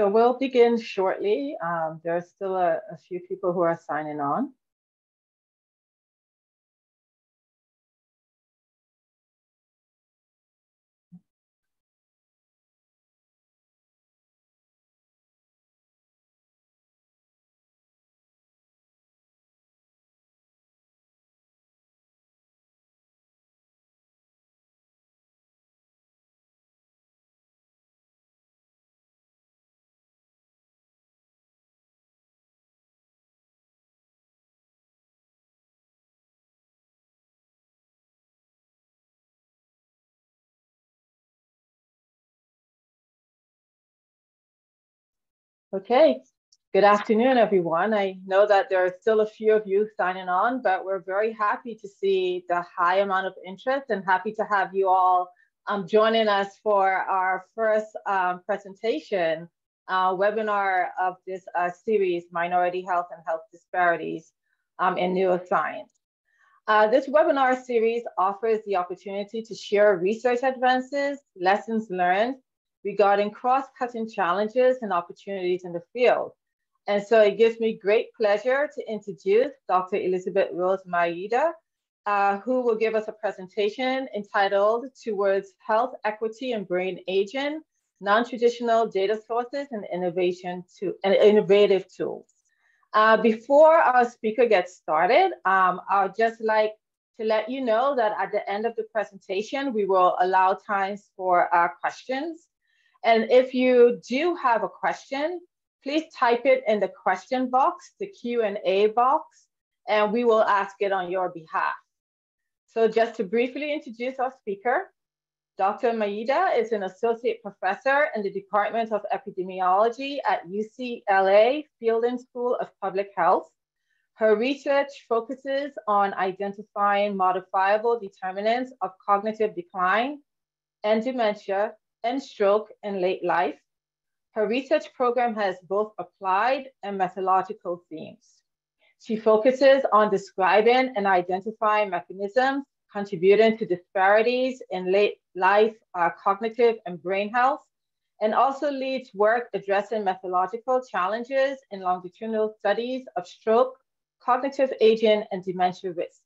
So we'll begin shortly. There are still a few people who are signing on. Okay, good afternoon, everyone. I know that there are still a few of you signing on, but we're very happy to see the high amount of interest and happy to have you all joining us for our first presentation webinar of this series, Minority Health and Health Disparities in Neuroscience. This webinar series offers the opportunity to share research advances, lessons learned, regarding cross-cutting challenges and opportunities in the field. And so it gives me great pleasure to introduce Dr. Elizabeth Rose Mayeda, who will give us a presentation entitled Towards Health Equity and Brain Aging, Non-Traditional Data Sources and Innovative Tools. Before our speaker gets started, I'll just like to let you know that at the end of the presentation, we will allow time for our questions. And if you do have a question, please type it in the question box, the Q&A box, and we will ask it on your behalf. So just to briefly introduce our speaker, Dr. Mayeda is an associate professor in the Department of Epidemiology at UCLA Fielding School of Public Health. Her research focuses on identifying modifiable determinants of cognitive decline and dementia and stroke in late life. Her research program has both applied and methodological themes. She focuses on describing and identifying mechanisms contributing to disparities in late life cognitive and brain health, and also leads work addressing methodological challenges in longitudinal studies of stroke, cognitive aging, and dementia risk.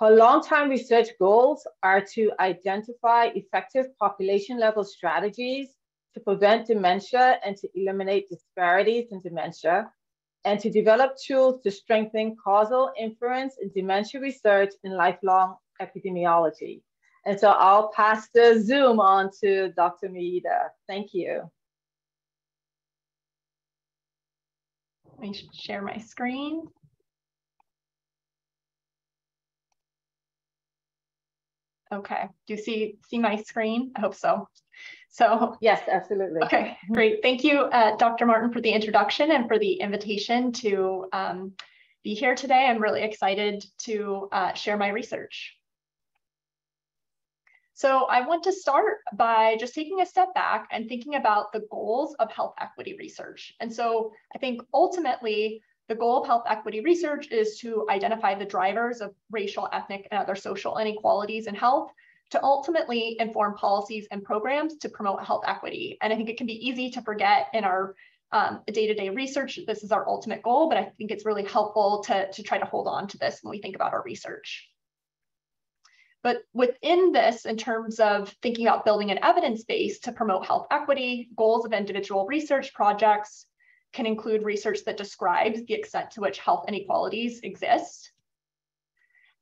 Her long-time research goals are to identify effective population-level strategies to prevent dementia and to eliminate disparities in dementia, and to develop tools to strengthen causal inference in dementia research and lifelong epidemiology. And so I'll pass the Zoom on to Dr. Mayeda. Thank you. Let me share my screen. Okay, do you see my screen? I hope so. So yes, absolutely. Okay, great. Thank you, Dr. Martin, for the introduction and for the invitation to be here today. I'm really excited to share my research. So I want to start by just taking a step back and thinking about the goals of health equity research. And so I think ultimately, the goal of health equity research is to identify the drivers of racial, ethnic, and other social inequalities in health to ultimately inform policies and programs to promote health equity. And I think it can be easy to forget in our day-to-day research that this is our ultimate goal, but I think it's really helpful to try to hold on to this when we think about our research. But within this, in terms of thinking about building an evidence base to promote health equity, goals of individual research projects can include research that describes the extent to which health inequalities exist,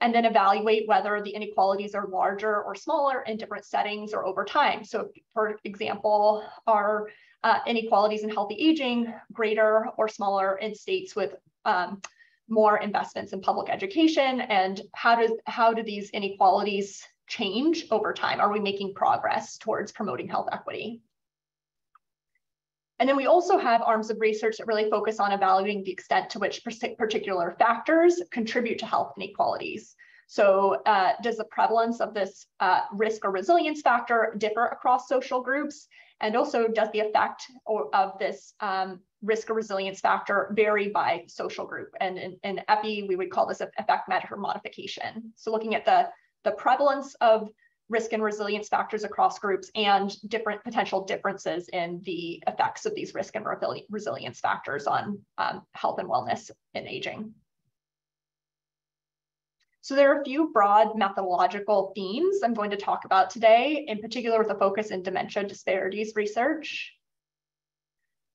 and then evaluate whether the inequalities are larger or smaller in different settings or over time. So for example, are inequalities in healthy aging greater or smaller in states with more investments in public education, and how do these inequalities change over time? Are we making progress towards promoting health equity? And then we also have arms of research that really focus on evaluating the extent to which particular factors contribute to health inequalities. So does the prevalence of this risk or resilience factor differ across social groups? And also does the effect of this risk or resilience factor vary by social group? And in EPI, we would call this effect matter modification. So looking at the prevalence of risk and resilience factors across groups and different potential differences in the effects of these risk and resilience factors on health and wellness in aging. So there are a few broad methodological themes I'm going to talk about today, in particular with a focus in dementia disparities research.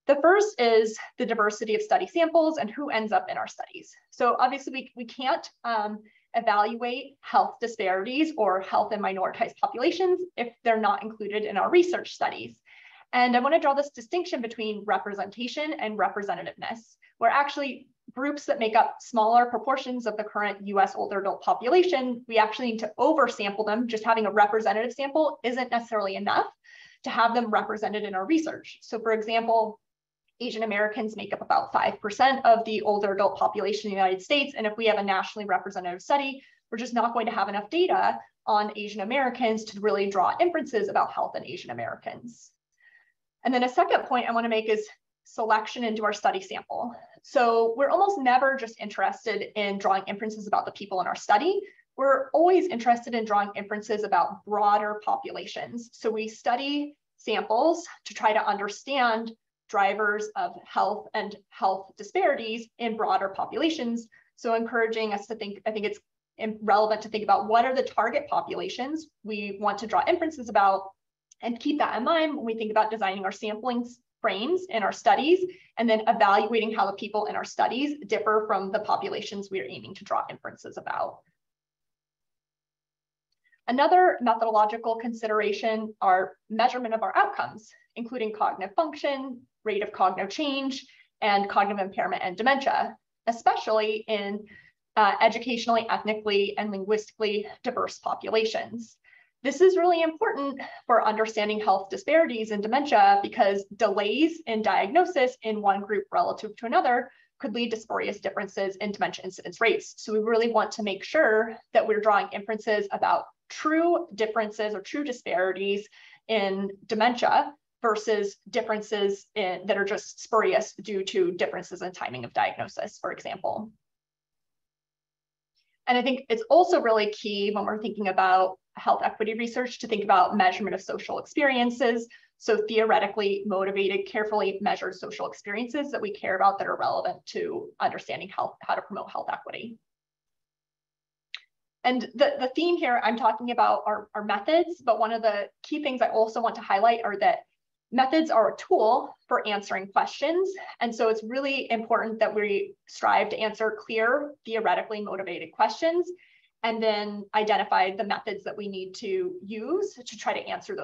The first is the diversity of study samples and who ends up in our studies. So obviously we can't evaluate health disparities or health in minoritized populations if they're not included in our research studies. And I want to draw this distinction between representation and representativeness, where actually groups that make up smaller proportions of the current US older adult population, we actually need to oversample them. Just having a representative sample isn't necessarily enough to have them represented in our research. So for example, Asian Americans make up about 5% of the older adult population in the United States. And if we have a nationally representative study, we're just not going to have enough data on Asian Americans to really draw inferences about health in Asian Americans. And then a second point I want to make is selection into our study sample. So we're almost never just interested in drawing inferences about the people in our study. We're always interested in drawing inferences about broader populations. So we study samples to try to understand drivers of health and health disparities in broader populations. So encouraging us to think, I think it's relevant to think about what are the target populations we want to draw inferences about, and keep that in mind when we think about designing our sampling frames in our studies, and then evaluating how the people in our studies differ from the populations we are aiming to draw inferences about. Another methodological consideration are measurement of our outcomes, including cognitive function, rate of cognitive change, and cognitive impairment and dementia, especially in educationally, ethnically, and linguistically diverse populations. This is really important for understanding health disparities in dementia because delays in diagnosis in one group relative to another could lead to spurious differences in dementia incidence rates. So we really want to make sure that we're drawing inferences about true differences or true disparities in dementia versus differences that are just spurious due to differences in timing of diagnosis, for example. And I think it's also really key when we're thinking about health equity research to think about measurement of social experiences. So theoretically motivated, carefully measured social experiences that we care about that are relevant to understanding health, how to promote health equity. And the theme here, I'm talking about our methods, but one of the key things I also want to highlight are that methods are a tool for answering questions. And so it's really important that we strive to answer clear, theoretically motivated questions, and then identify the methods that we need to use to try to answer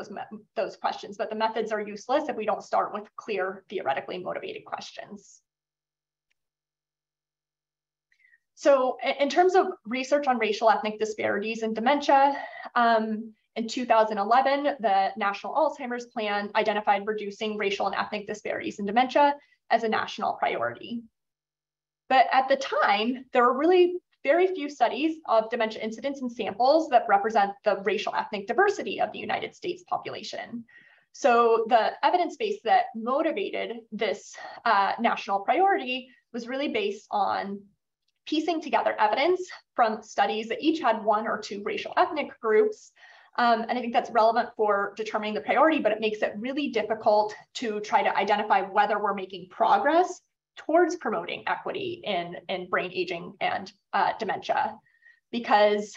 those questions. But the methods are useless if we don't start with clear, theoretically motivated questions. So in terms of research on racial ethnic disparities in dementia, in 2011, the National Alzheimer's Plan identified reducing racial and ethnic disparities in dementia as a national priority. But at the time, there were really very few studies of dementia incidence and samples that represent the racial ethnic diversity of the United States population. So the evidence base that motivated this national priority was really based on piecing together evidence from studies that each had one or two racial ethnic groups. And I think that's relevant for determining the priority, but it makes it really difficult to try to identify whether we're making progress towards promoting equity in brain aging and dementia, because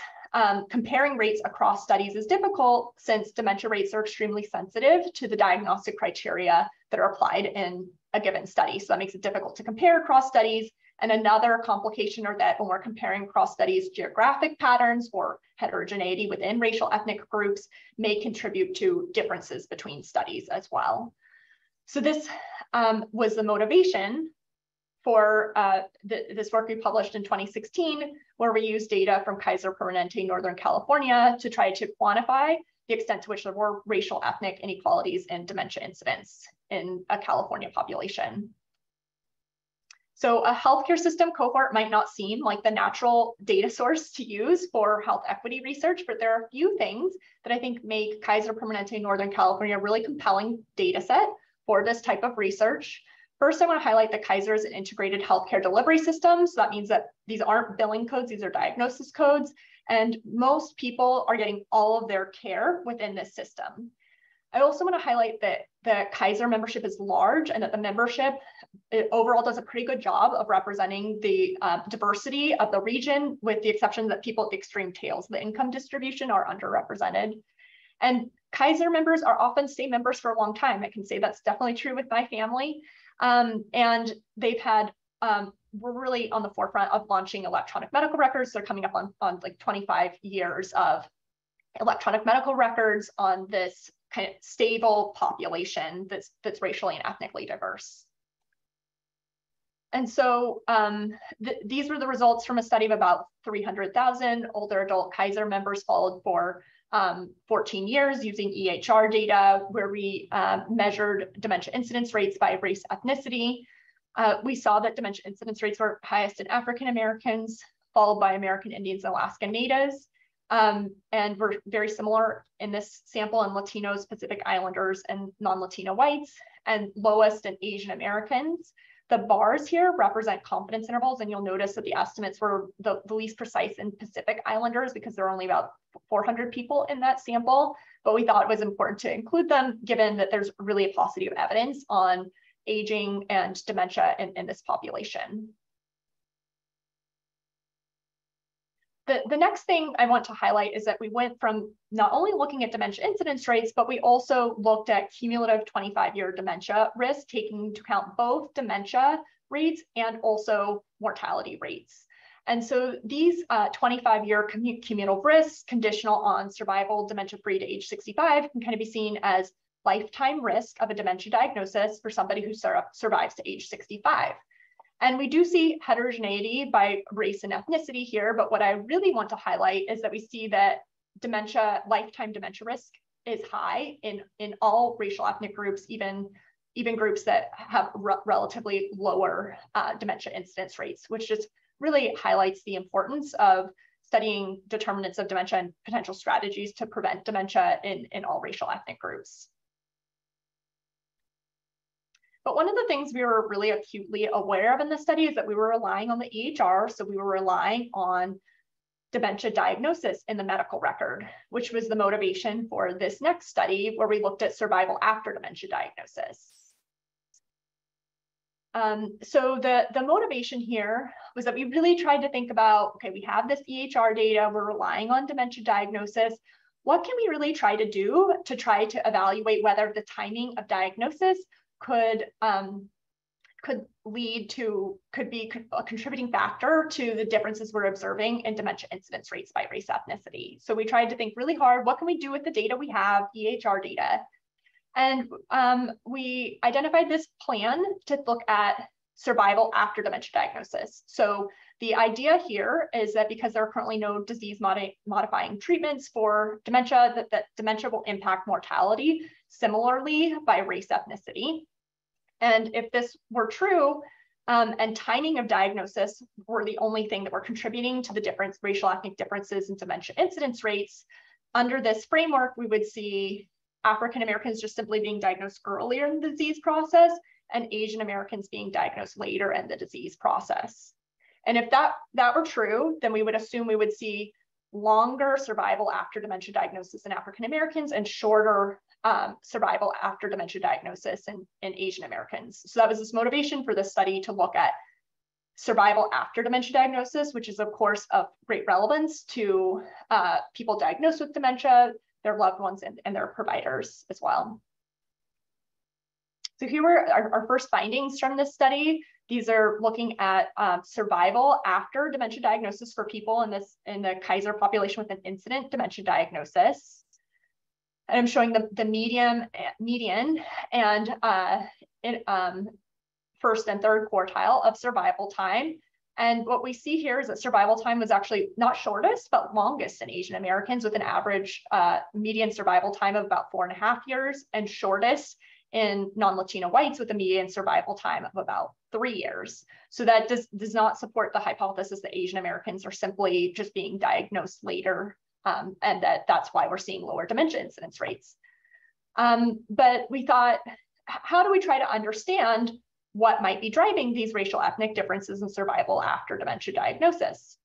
comparing rates across studies is difficult since dementia rates are extremely sensitive to the diagnostic criteria that are applied in a given study. So that makes it difficult to compare across studies. And another complication are that when we're comparing cross studies, geographic patterns or heterogeneity within racial ethnic groups may contribute to differences between studies as well. So this was the motivation for this work we published in 2016, where we used data from Kaiser Permanente Northern California to try to quantify the extent to which there were racial ethnic inequalities in dementia incidence in a California population. So a healthcare system cohort might not seem like the natural data source to use for health equity research, but there are a few things that I think make Kaiser Permanente Northern California a really compelling data set for this type of research. First, I want to highlight that Kaiser is an integrated healthcare delivery system. So that means that these aren't billing codes, these are diagnosis codes. And most people are getting all of their care within this system. I also want to highlight that the Kaiser membership is large and that the membership overall does a pretty good job of representing the diversity of the region, with the exception that people at the extreme tails of the income distribution are underrepresented. And Kaiser members are often state members for a long time. I can say that's definitely true with my family. And they've had, we're really on the forefront of launching electronic medical records. They're coming up on like 25 years of electronic medical records on this kind of stable population that's racially and ethnically diverse. And so these were the results from a study of about 300,000 older adult Kaiser members followed for 14 years using EHR data, where we measured dementia incidence rates by race ethnicity. We saw that dementia incidence rates were highest in African Americans, followed by American Indians and Alaska Natives, and were very similar in this sample in Latinos, Pacific Islanders, and non-Latino whites, and lowest in Asian Americans. The bars here represent confidence intervals, and you'll notice that the estimates were the least precise in Pacific Islanders because there are only about 400 people in that sample, but we thought it was important to include them given that there's really a paucity of evidence on aging and dementia in this population. The next thing I want to highlight is that we went from not only looking at dementia incidence rates, but we also looked at cumulative 25-year dementia risk, taking into account both dementia rates and also mortality rates. And so these 25-year cumulative risks, conditional on survival dementia-free to age 65, can kind of be seen as lifetime risk of a dementia diagnosis for somebody who survives to age 65. And we do see heterogeneity by race and ethnicity here, but what I really want to highlight is that we see that dementia, lifetime dementia risk is high in all racial ethnic groups, even groups that have relatively lower dementia incidence rates, which just really highlights the importance of studying determinants of dementia and potential strategies to prevent dementia in all racial ethnic groups. But one of the things we were really acutely aware of in this study is that we were relying on the EHR. So we were relying on dementia diagnosis in the medical record, which was the motivation for this next study where we looked at survival after dementia diagnosis. So the motivation here was that we really tried to think about, okay, we have this EHR data, we're relying on dementia diagnosis. What can we really try to do to try to evaluate whether the timing of diagnosis could be a contributing factor to the differences we're observing in dementia incidence rates by race ethnicity. So we tried to think really hard, what can we do with the data we have, EHR data? And we identified this plan to look at survival after dementia diagnosis. So the idea here is that because there are currently no disease modifying treatments for dementia, that dementia will impact mortality similarly by race ethnicity. And if this were true, and timing of diagnosis were the only thing that were contributing to the difference, racial ethnic differences in dementia incidence rates, under this framework, we would see African Americans just simply being diagnosed earlier in the disease process and Asian Americans being diagnosed later in the disease process. And if that were true, then we would assume we would see longer survival after dementia diagnosis in African Americans and shorter survival after dementia diagnosis in Asian Americans. So that was this motivation for this study to look at survival after dementia diagnosis, which is of course of great relevance to people diagnosed with dementia, their loved ones, and their providers as well. So here were our first findings from this study. These are looking at survival after dementia diagnosis for people in the Kaiser population with an incident dementia diagnosis. And I'm showing the median and first and third quartile of survival time. And what we see here is that survival time was actually not shortest, but longest in Asian Americans, with an average median survival time of about 4.5 years, and shortest in non-Latino whites with a median survival time of about 3 years. So that does not support the hypothesis that Asian Americans are simply just being diagnosed later, and that's why we're seeing lower dementia incidence rates. But we thought, how do we try to understand what might be driving these racial ethnic differences in survival after dementia diagnosis?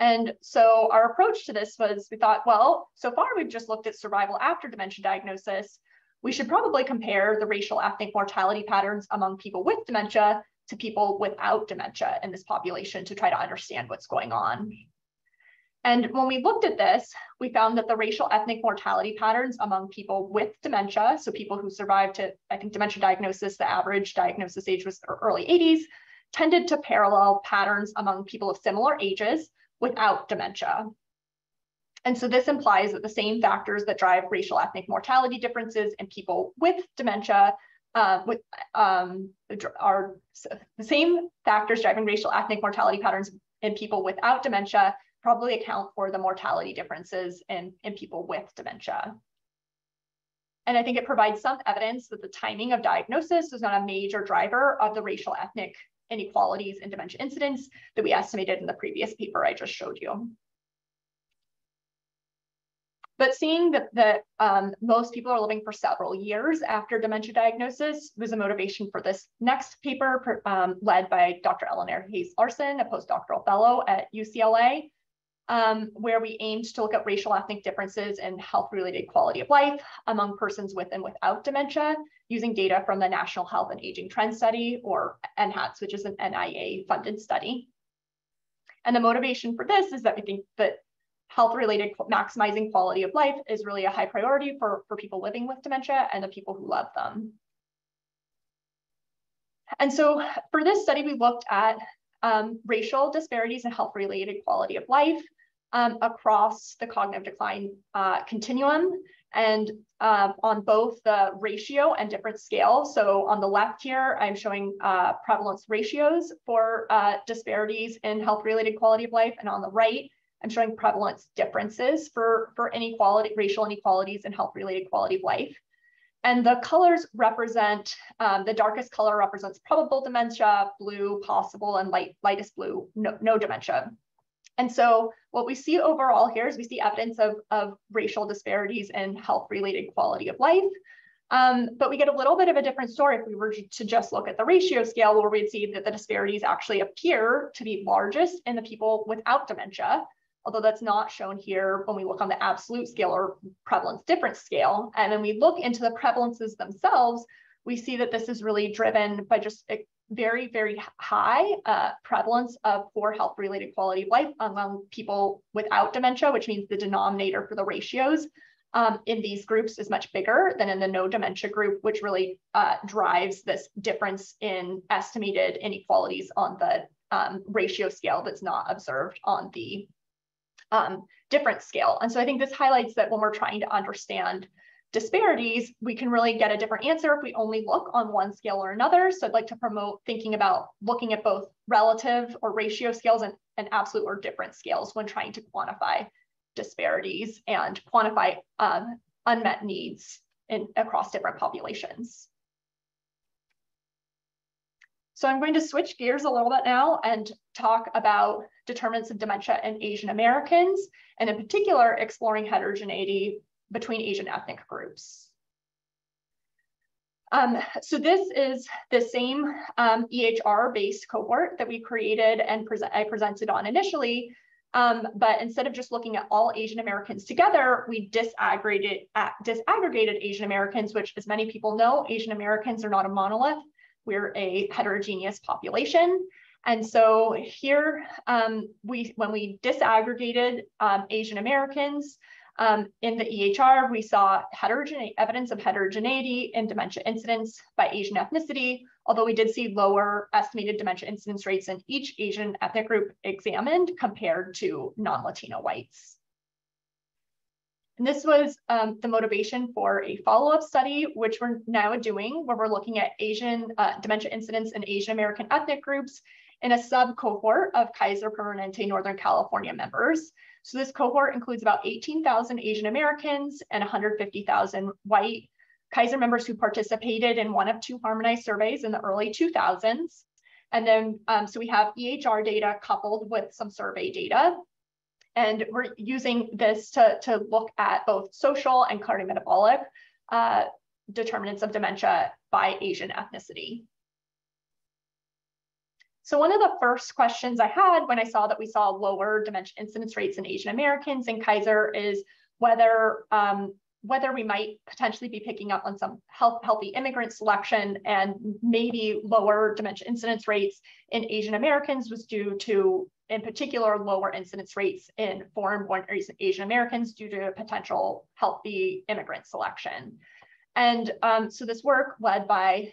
And so our approach to this was, we thought, well, so far we've just looked at survival after dementia diagnosis. We should probably compare the racial ethnic mortality patterns among people with dementia to people without dementia in this population to try to understand what's going on. And when we looked at this, we found that the racial ethnic mortality patterns among people with dementia, so people who survived to, I think, dementia diagnosis, the average diagnosis age was early 80s, tended to parallel patterns among people of similar ages without dementia. And so this implies that the same factors that drive racial ethnic mortality differences in people with dementia are the same factors driving racial ethnic mortality patterns in people without dementia probably account for the mortality differences in people with dementia. And I think it provides some evidence that the timing of diagnosis is not a major driver of the racial ethnic inequalities in dementia incidence that we estimated in the previous paper I just showed you. But seeing that, most people are living for several years after dementia diagnosis was a motivation for this next paper led by Dr. Eleanor Hayes-Larson, a postdoctoral fellow at UCLA, where we aimed to look at racial ethnic differences in health-related quality of life among persons with and without dementia using data from the National Health and Aging Trends Study, or NHATS, which is an NIA-funded study. And the motivation for this is that we think that health-related maximizing quality of life is really a high priority for people living with dementia and the people who love them. And so for this study, we looked at racial disparities in health-related quality of life across the cognitive decline continuum and on both the ratio and different scales. So on the left here, I'm showing prevalence ratios for disparities in health-related quality of life, and on the right, I'm showing prevalence differences for inequality, racial inequalities in health-related quality of life. And the colors represent, the darkest color represents probable dementia, blue possible, and lightest blue, no dementia. And so what we see overall here is we see evidence of racial disparities in health-related quality of life. But we get a little bit of a different story if we were to just look at the ratio scale, where we'd see that the disparities actually appear to be largest in the people without dementia, although that's not shown here when we look on the absolute scale or prevalence difference scale. And when we look into the prevalences themselves, we see that this is really driven by just a very, very high prevalence of poor health-related quality of life among people without dementia, which means the denominator for the ratios in these groups is much bigger than in the no dementia group, which really drives this difference in estimated inequalities on the ratio scale that's not observed on the different scale. And so I think this highlights that when we're trying to understand disparities, we can really get a different answer if we only look on one scale or another. So I'd like to promote thinking about looking at both relative or ratio scales and absolute or different scales when trying to quantify disparities and quantify unmet needs across different populations. So I'm going to switch gears a little bit now and talk about determinants of dementia in Asian Americans, and in particular, exploring heterogeneity between Asian ethnic groups. So this is the same EHR-based cohort that we created and I presented on initially, but instead of just looking at all Asian Americans together, we disaggregated Asian Americans, which, as many people know, Asian Americans are not a monolith. We're a heterogeneous population. And so here, when we disaggregated Asian Americans in the EHR, we saw evidence of heterogeneity in dementia incidence by Asian ethnicity, although we did see lower estimated dementia incidence rates in each Asian ethnic group examined compared to non-Latino whites. And this was the motivation for a follow-up study, which we're now doing, where we're looking at Asian dementia incidence in Asian American ethnic groups in a sub-cohort of Kaiser Permanente Northern California members. So this cohort includes about 18,000 Asian Americans and 150,000 white Kaiser members who participated in one of two harmonized surveys in the early 2000s. And then, so we have EHR data coupled with some survey data. And we're using this to look at both social and cardiometabolic determinants of dementia by Asian ethnicity. So one of the first questions I had when I saw that we saw lower dementia incidence rates in Asian Americans and Kaiser is whether we might potentially be picking up on some healthy immigrant selection, and maybe lower dementia incidence rates in Asian Americans was due to, in particular, lower incidence rates in foreign-born Asian Americans due to potential healthy immigrant selection. And so this work led by,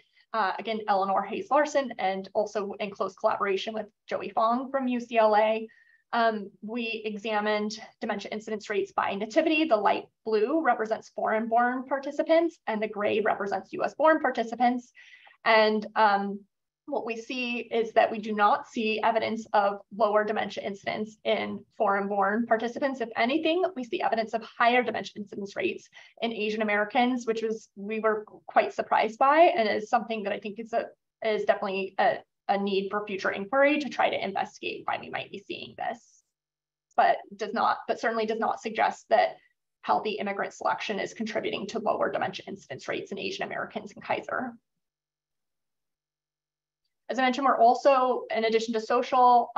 again, Eleanor Hayes-Larson, and also in close collaboration with Joey Fong from UCLA, we examined dementia incidence rates by nativity. The light blue represents foreign-born participants, and the gray represents US-born participants. And what we see is that we do not see evidence of lower dementia incidence in foreign-born participants. If anything, we see evidence of higher dementia incidence rates in Asian Americans, which was, we were quite surprised by, and is something that I think is definitely a need for future inquiry to try to investigate why we might be seeing this, but certainly does not suggest that healthy immigrant selection is contributing to lower dementia incidence rates in Asian Americans and Kaiser. As I mentioned, we're also, in addition to social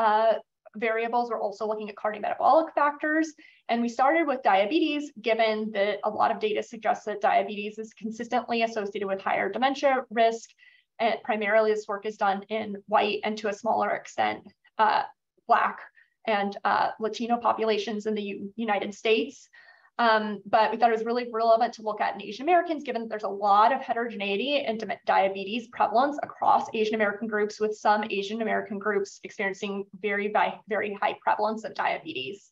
variables, we're also looking at cardiometabolic factors. And we started with diabetes, given that a lot of data suggests that diabetes is consistently associated with higher dementia risk. And primarily this work is done in white and, to a smaller extent, Black and Latino populations in the United States. But we thought it was really relevant to look at in Asian Americans, given that there's a lot of heterogeneity in diabetes prevalence across Asian American groups, with some Asian American groups experiencing very, very high prevalence of diabetes.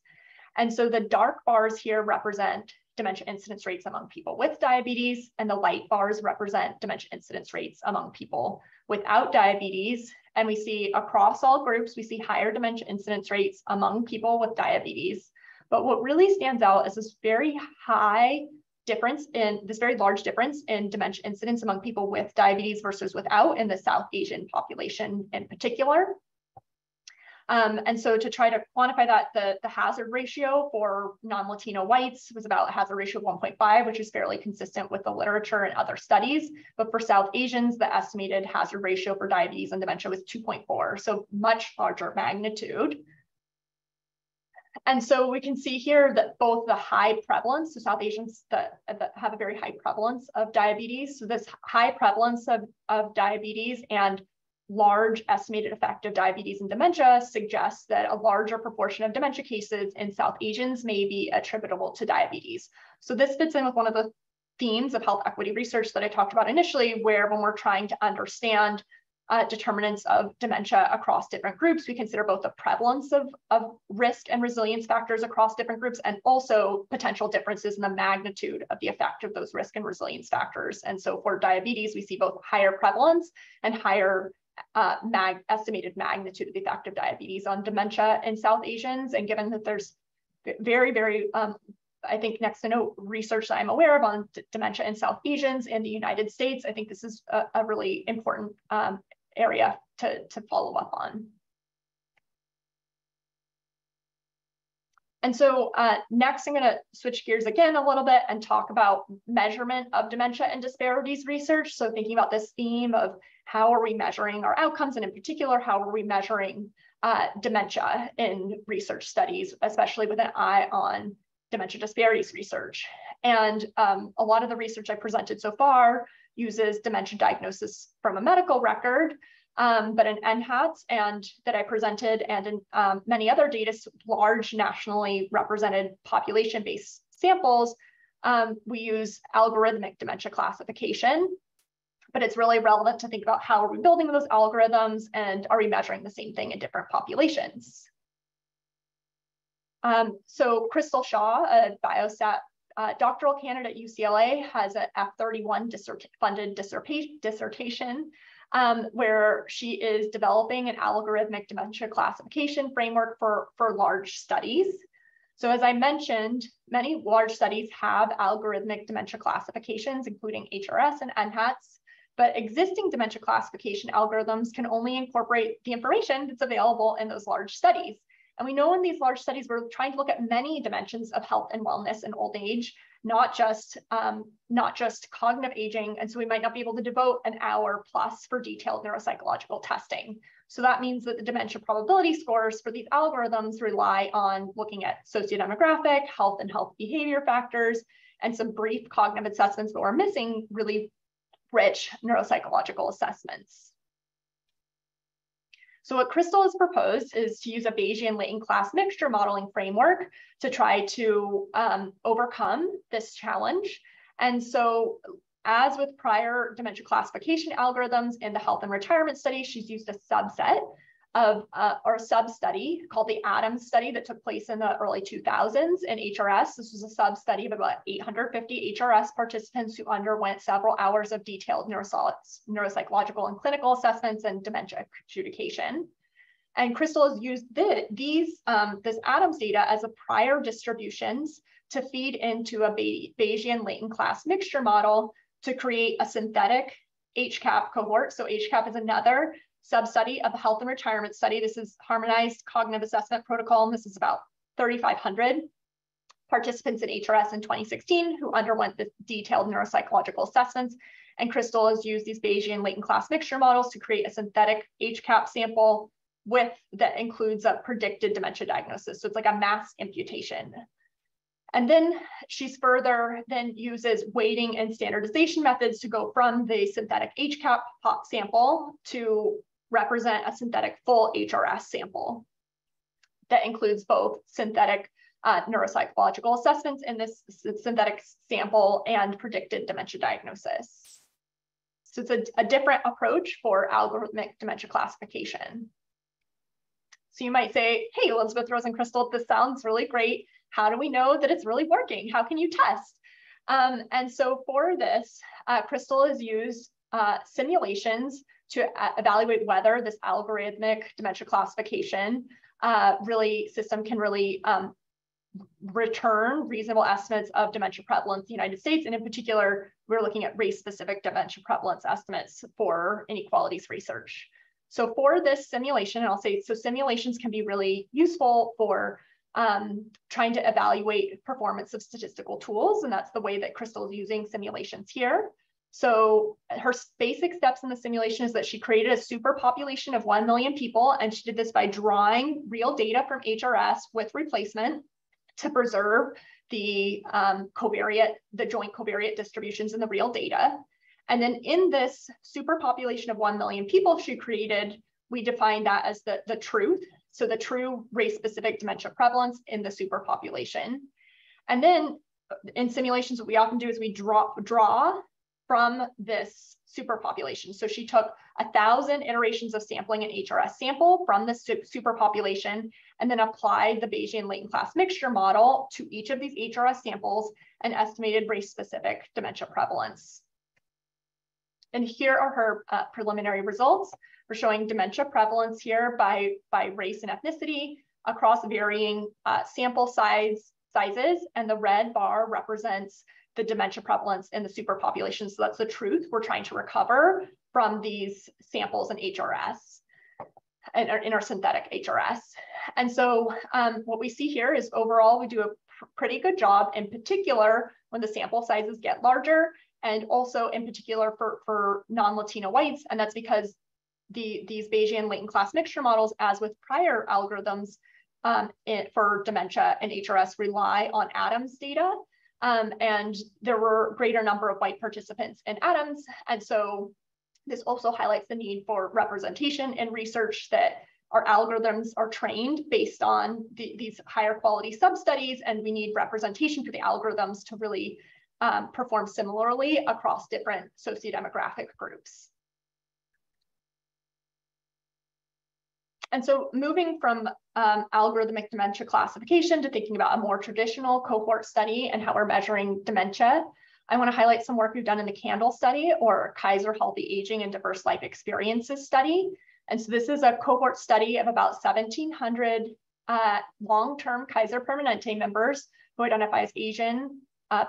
And so the dark bars here represent dementia incidence rates among people with diabetes, and the light bars represent dementia incidence rates among people without diabetes. And we see across all groups, we see higher dementia incidence rates among people with diabetes. But what really stands out is this very large difference in dementia incidence among people with diabetes versus without, in the South Asian population in particular. And so to try to quantify that, the hazard ratio for non-Latino whites was about a hazard ratio of 1.5, which is fairly consistent with the literature and other studies. But for South Asians, the estimated hazard ratio for diabetes and dementia was 2.4, so much larger magnitude. And so we can see here that both the high prevalence, so South Asians that have a very high prevalence of diabetes, so this high prevalence of diabetes and large estimated effect of diabetes and dementia suggests that a larger proportion of dementia cases in South Asians may be attributable to diabetes. So this fits in with one of the themes of health equity research that I talked about initially, where when we're trying to understand determinants of dementia across different groups, we consider both the prevalence of risk and resilience factors across different groups, and also potential differences in the magnitude of the effect of those risk and resilience factors. And so for diabetes, we see both higher prevalence and higher estimated magnitude of the effect of diabetes on dementia in South Asians. And given that there's very, very, I think, next to no research that I'm aware of on dementia in South Asians in the United States, I think this is a really important area to follow up on. And so next, I'm going to switch gears again a little bit and talk about measurement of dementia and disparities research. So thinking about this theme of how are we measuring our outcomes, and in particular, how are we measuring dementia in research studies, especially with an eye on dementia disparities research. And a lot of the research I presented so far uses dementia diagnosis from a medical record, but in NHATS that I presented, and in many other data, large nationally represented population-based samples, we use algorithmic dementia classification. But it's really relevant to think about how are we building those algorithms, and are we measuring the same thing in different populations? So Crystal Shaw, a biostat doctoral candidate at UCLA, has an F31 funded dissertation where she is developing an algorithmic dementia classification framework for large studies. So as I mentioned, many large studies have algorithmic dementia classifications, including HRS and NHATS, but existing dementia classification algorithms can only incorporate the information that's available in those large studies. And we know in these large studies, we're trying to look at many dimensions of health and wellness and old age, not just cognitive aging. And so we might not be able to devote an hour plus for detailed neuropsychological testing. So that means that the dementia probability scores for these algorithms rely on looking at sociodemographic, health and health behavior factors, and some brief cognitive assessments that were missing really rich neuropsychological assessments. So what Crystal has proposed is to use a Bayesian latent class mixture modeling framework to try to overcome this challenge. And so as with prior dementia classification algorithms in the Health and Retirement Study, she's used a subset of, or a sub-study called the ADAMS study that took place in the early 2000s in HRS. This was a sub-study of about 850 HRS participants who underwent several hours of detailed neuropsychological and clinical assessments and dementia adjudication. And Crystal has used this ADAMS data as a prior distributions to feed into a Bayesian latent class mixture model to create a synthetic HCAP cohort. So HCAP is another sub-study of a Health and Retirement Study. This is Harmonized Cognitive Assessment Protocol, and this is about 3,500 participants in HRS in 2016 who underwent the detailed neuropsychological assessments. And Crystal has used these Bayesian latent class mixture models to create a synthetic HCAP sample that includes a predicted dementia diagnosis. So it's like a mass imputation. And then she's further then uses weighting and standardization methods to go from the synthetic HCAP sample to represent a synthetic full HRS sample that includes both synthetic neuropsychological assessments in this synthetic sample and predicted dementia diagnosis. So it's a different approach for algorithmic dementia classification. So you might say, hey, Elizabeth, Rose, and Crystal, this sounds really great. How do we know that it's really working? How can you test? And so for this, Crystal has used simulations to evaluate whether this algorithmic dementia classification system can really return reasonable estimates of dementia prevalence in the United States. And in particular, we're looking at race-specific dementia prevalence estimates for inequalities research. So for this simulation, and I'll say, so simulations can be really useful for trying to evaluate performance of statistical tools. And that's the way that Crystal is using simulations here. So her basic steps in the simulation is that she created a superpopulation of 1 million people. And she did this by drawing real data from HRS with replacement to preserve the covariate, the joint covariate distributions in the real data. And then in this superpopulation of 1 million people she created, we defined that as the truth. So the true race-specific dementia prevalence in the superpopulation. And then in simulations, what we often do is we draw from this superpopulation. So she took 1,000 iterations of sampling an HRS sample from the superpopulation and then applied the Bayesian latent class mixture model to each of these HRS samples and estimated race-specific dementia prevalence. And here are her preliminary results. We're showing dementia prevalence here by race and ethnicity across varying sample sizes. And the red bar represents the dementia prevalence in the superpopulation. So that's the truth we're trying to recover from these samples in HRS, and in our synthetic HRS. And so what we see here is overall, we do a pretty good job, in particular, when the sample sizes get larger, and also in particular for non-Latino whites. And that's because these Bayesian latent class mixture models, as with prior algorithms for dementia and HRS, rely on ADAMS data. And there were a greater number of white participants in ADAMS. And so this also highlights the need for representation in research, that our algorithms are trained based on these higher quality sub-studies, and we need representation for the algorithms to really perform similarly across different sociodemographic groups. And so moving from algorithmic dementia classification to thinking about a more traditional cohort study and how we're measuring dementia, I want to highlight some work we've done in the CANDLE study, or Kaiser Healthy Aging and Diverse Life Experiences study. And so this is a cohort study of about 1,700 long-term Kaiser Permanente members who identify as Asian,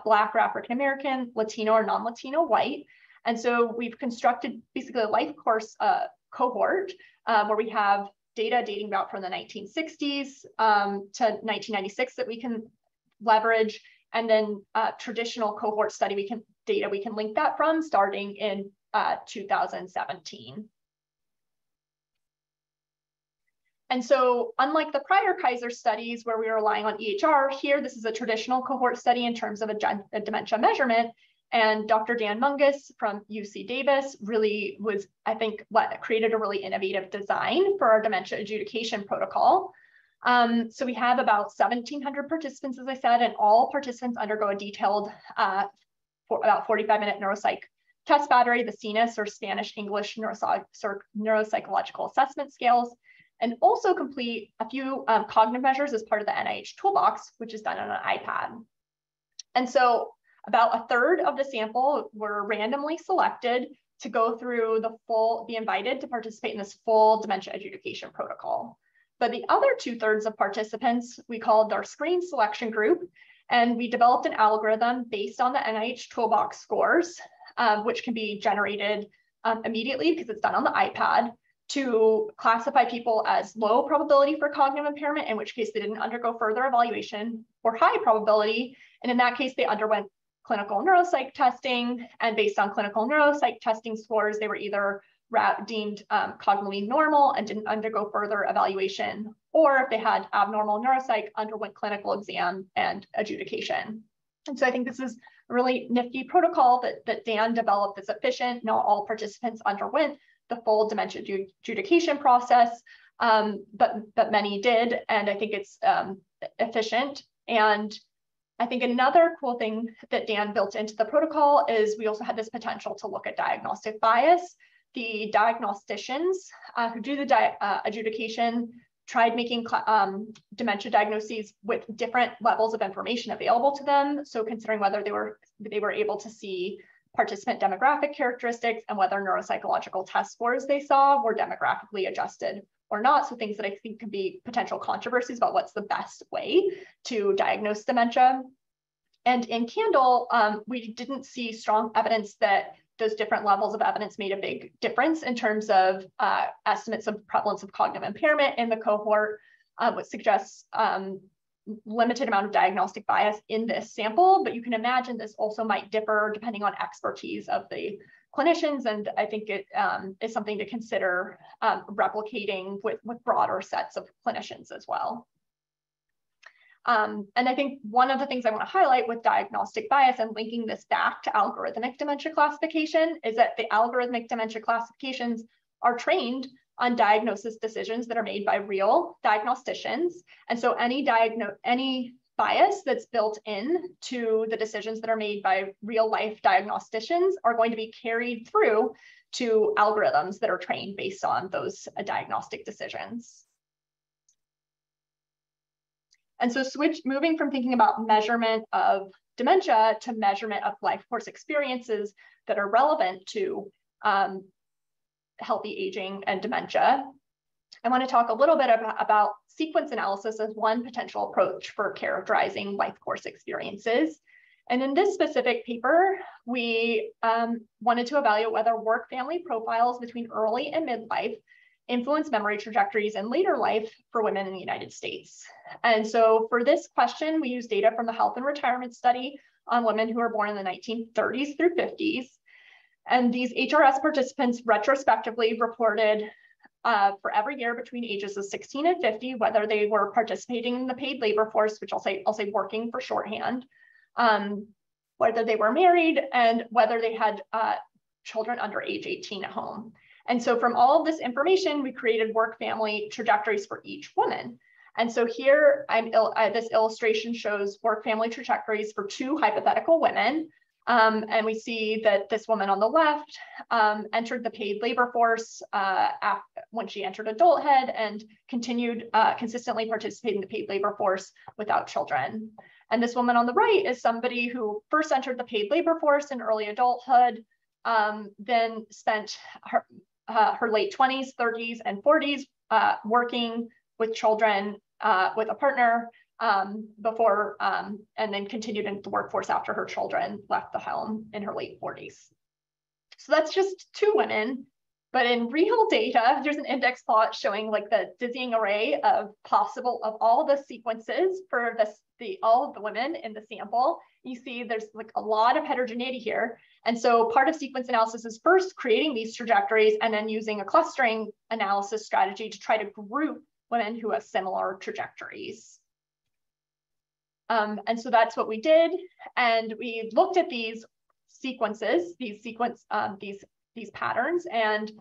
Black or African American, Latino or non-Latino white. And so we've constructed basically a life course cohort where we have data dating about from the 1960s to 1996 that we can leverage, and then traditional cohort study we can link that from starting in 2017. And so unlike the prior Kaiser studies where we were relying on EHR, here this is a traditional cohort study in terms of a dementia measurement. And Dr. Dan Mungas from UC Davis really was, I think, what created a really innovative design for our dementia adjudication protocol. So we have about 1,700 participants, as I said, and all participants undergo a detailed about 45-minute neuropsych test battery, the SENIS or Spanish English neuropsychological assessment scales, and also complete a few cognitive measures as part of the NIH toolbox, which is done on an iPad. And so about a third of the sample were randomly selected to go through the full, be invited to participate in this full dementia adjudication protocol. But the other 2/3 of participants we called our screen selection group, and we developed an algorithm based on the NIH toolbox scores, which can be generated immediately because it's done on the iPad, to classify people as low probability for cognitive impairment, in which case they didn't undergo further evaluation, or high probability, and in that case they underwent clinical neuropsych testing, and based on clinical neuropsych testing scores, they were either deemed cognitively normal and didn't undergo further evaluation, or if they had abnormal neuropsych, underwent clinical exam and adjudication. And so I think this is a really nifty protocol that Dan developed that's efficient. Not all participants underwent the full dementia adjudication process, but many did, and I think it's efficient. And I think another cool thing that Dan built into the protocol is we also had this potential to look at diagnostic bias. The diagnosticians who do the adjudication tried making dementia diagnoses with different levels of information available to them. So considering whether they were able to see participant demographic characteristics and whether neuropsychological test scores they saw were demographically adjusted or not. So things that I think could be potential controversies about what's the best way to diagnose dementia. And in Candle, we didn't see strong evidence that those different levels of evidence made a big difference in terms of estimates of prevalence of cognitive impairment in the cohort, which suggests limited amount of diagnostic bias in this sample, but you can imagine this also might differ depending on expertise of the clinicians, and I think it is something to consider replicating with broader sets of clinicians as well. And I think one of the things I want to highlight with diagnostic bias and linking this back to algorithmic dementia classification is that the algorithmic dementia classifications are trained on diagnosis decisions that are made by real diagnosticians. And so any bias that's built in to the decisions that are made by real life diagnosticians are going to be carried through to algorithms that are trained based on those diagnostic decisions. And so moving from thinking about measurement of dementia to measurement of life course experiences that are relevant to healthy aging and dementia, I want to talk a little bit about sequence analysis as one potential approach for characterizing life course experiences. And in this specific paper, we wanted to evaluate whether work-family profiles between early and midlife influence memory trajectories in later life for women in the United States. And so for this question, we used data from the Health and Retirement Study on women who were born in the 1930s through 50s. And these HRS participants retrospectively reported for every year between ages of 16 and 50, whether they were participating in the paid labor force, which I'll say working for shorthand, whether they were married, and whether they had children under age 18 at home. And so from all of this information, we created work family trajectories for each woman. And so here, this illustration shows work family trajectories for two hypothetical women. And we see that this woman on the left entered the paid labor force when she entered adulthood and continued consistently participating in the paid labor force without children. And this woman on the right is somebody who first entered the paid labor force in early adulthood, then spent her late 20s, 30s, and 40s working with children with a partner, and then continued into the workforce after her children left the home in her late 40s. So that's just two women, but in real data, there's an index plot showing like the dizzying array of all the sequences for all of the women in the sample. You see there's like a lot of heterogeneity here. And so part of sequence analysis is first creating these trajectories and then using a clustering analysis strategy to try to group women who have similar trajectories. And so that's what we did. And we looked at these sequences, these patterns, and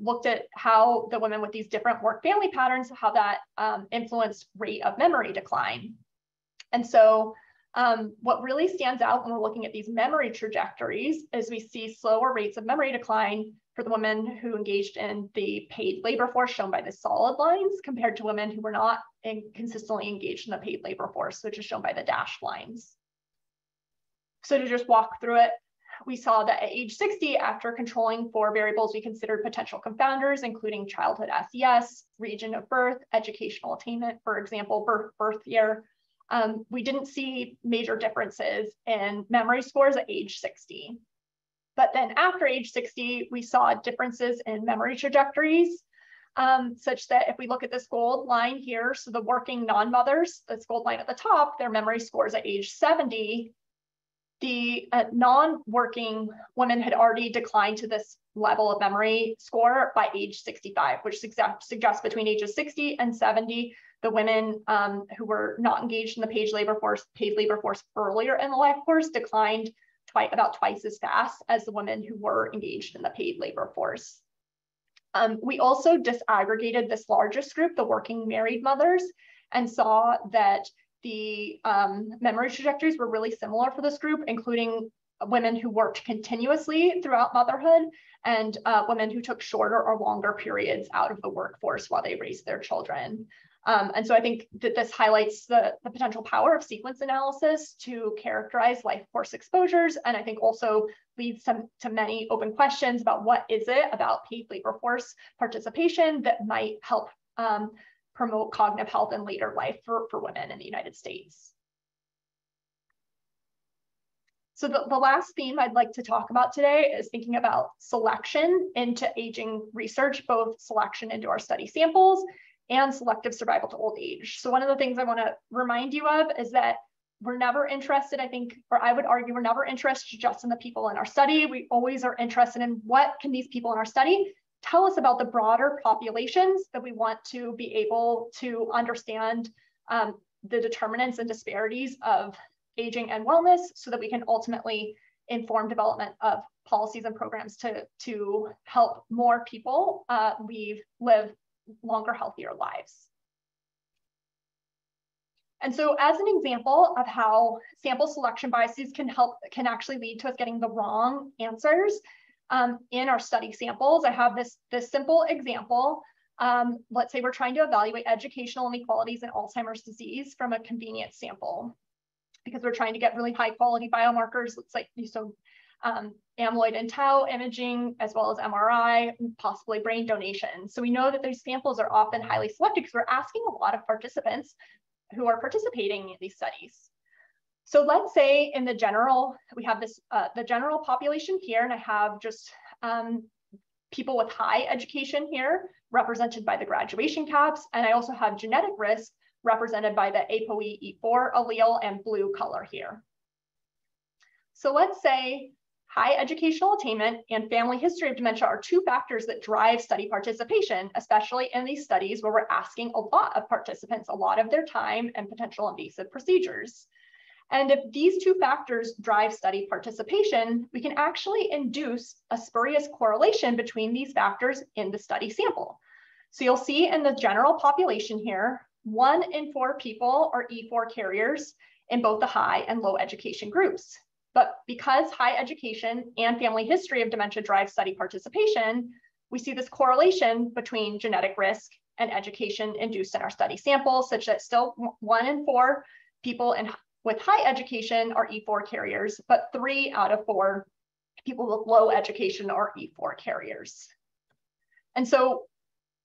looked at how the women with these different work family patterns, how that influenced rate of memory decline. And so what really stands out when we're looking at these memory trajectories is we see slower rates of memory decline for the women who engaged in the paid labor force, shown by the solid lines, compared to women who were not consistently engaged in the paid labor force, which is shown by the dashed lines. So to just walk through it, we saw that at age 60, after controlling for variables we considered potential confounders, including childhood SES, region of birth, educational attainment, for example, birth year, we didn't see major differences in memory scores at age 60. But then after age 60, we saw differences in memory trajectories, such that if we look at this gold line here, so the working non-mothers, this gold line at the top, their memory scores at age 70, the non-working women had already declined to this level of memory score by age 65, which suggests between ages 60 and 70, the women who were not engaged in the paid labor force earlier in the life course declined about twice as fast as the women who were engaged in the paid labor force. We also disaggregated this largest group, the working married mothers, and saw that the memory trajectories were really similar for this group, including women who worked continuously throughout motherhood and women who took shorter or longer periods out of the workforce while they raised their children. And so I think that this highlights the potential power of sequence analysis to characterize life course exposures, and I think also leads to many open questions about what is it about paid labor force participation that might help promote cognitive health in later life for women in the United States. So the last theme I'd like to talk about today is thinking about selection into aging research, both selection into our study samples and selective survival to old age. So one of the things I want to remind you of is that we're never interested, I think, or I would argue we're never interested just in the people in our study. We always are interested in what can these people in our study tell us about the broader populations that we want to be able to understand the determinants and disparities of aging and wellness, so that we can ultimately inform development of policies and programs to help more people live longer, healthier lives. And so as an example of how sample selection biases can actually lead to us getting the wrong answers in our study samples, I have this simple example. Let's say we're trying to evaluate educational inequalities in Alzheimer's disease from a convenience sample, because we're trying to get really high quality biomarkers. It's like, so amyloid and tau imaging, as well as MRI, possibly brain donation. So we know that these samples are often highly selected because we're asking a lot of participants who are participating in these studies. So let's say in the general, we have this, the general population here, and I have just people with high education here represented by the graduation caps. And I also have genetic risk represented by the APOE4 allele and blue color here. So let's say high educational attainment and family history of dementia are two factors that drive study participation, especially in these studies where we're asking a lot of participants, a lot of their time and potential invasive procedures. And if these two factors drive study participation, we can actually induce a spurious correlation between these factors in the study sample. So you'll see in the general population here, 1 in 4 people are E4 carriers in both the high and low education groups. But because high education and family history of dementia drive study participation, we see this correlation between genetic risk and education induced in our study samples, such that still 1 in 4 people with high education are E4 carriers, but 3 out of 4 people with low education are E4 carriers. And so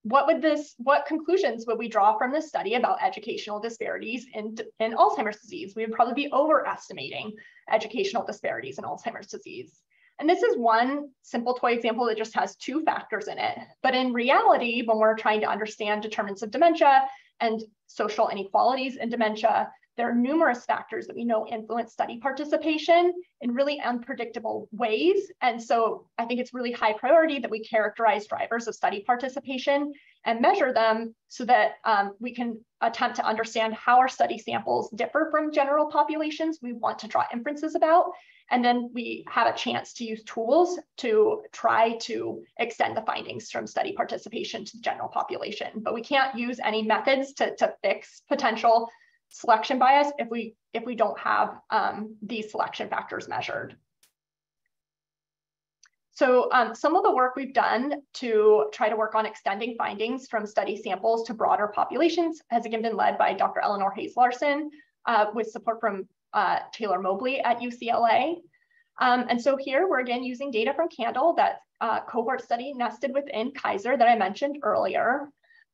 what conclusions would we draw from this study about educational disparities in Alzheimer's disease? We would probably be overestimating educational disparities in Alzheimer's disease. And this is one simple toy example that just has two factors in it. But in reality, when we're trying to understand determinants of dementia and social inequalities in dementia, there are numerous factors that we know influence study participation in really unpredictable ways. And so I think it's really high priority that we characterize drivers of study participation and measure them so that we can attempt to understand how our study samples differ from general populations we want to draw inferences about. And then we have a chance to use tools to try to extend the findings from study participation to the general population. But we can't use any methods to fix potential selection bias if we don't have these selection factors measured. So some of the work we've done to try to work on extending findings from study samples to broader populations has again been led by Dr. Eleanor Hayes-Larson with support from Taylor Mobley at UCLA. And so here we're again using data from CANDLE, that cohort study nested within Kaiser that I mentioned earlier.